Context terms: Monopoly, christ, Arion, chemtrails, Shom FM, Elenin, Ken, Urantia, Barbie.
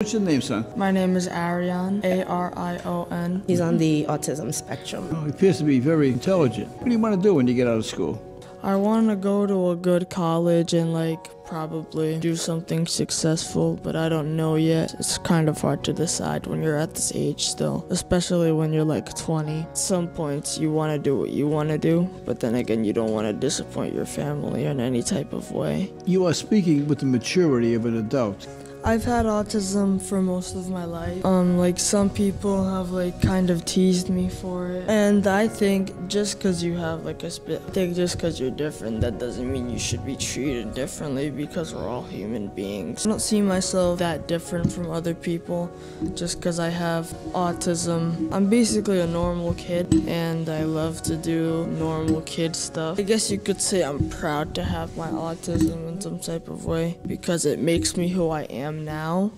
What's your name, son? My name is Arion, A-R-I-O-N. He's on the autism spectrum. Oh, he appears to be very intelligent. What do you want to do when you get out of school? I want to go to a good college and, probably do something successful, but I don't know yet. It's kind of hard to decide when you're at this age still, especially when you're, 20. At some points, you want to do what you want to do, but then again, you don't want to disappoint your family in any type of way. You are speaking with the maturity of an adult. I've had autism for most of my life. Some people have kind of teased me for it. And I think just because you have just because you're different, that doesn't mean you should be treated differently because we're all human beings. I don't see myself that different from other people just because I have autism. I'm basically a normal kid and I love to do normal kid stuff. I guess you could say I'm proud to have my autism in some type of way because it makes me who I am now.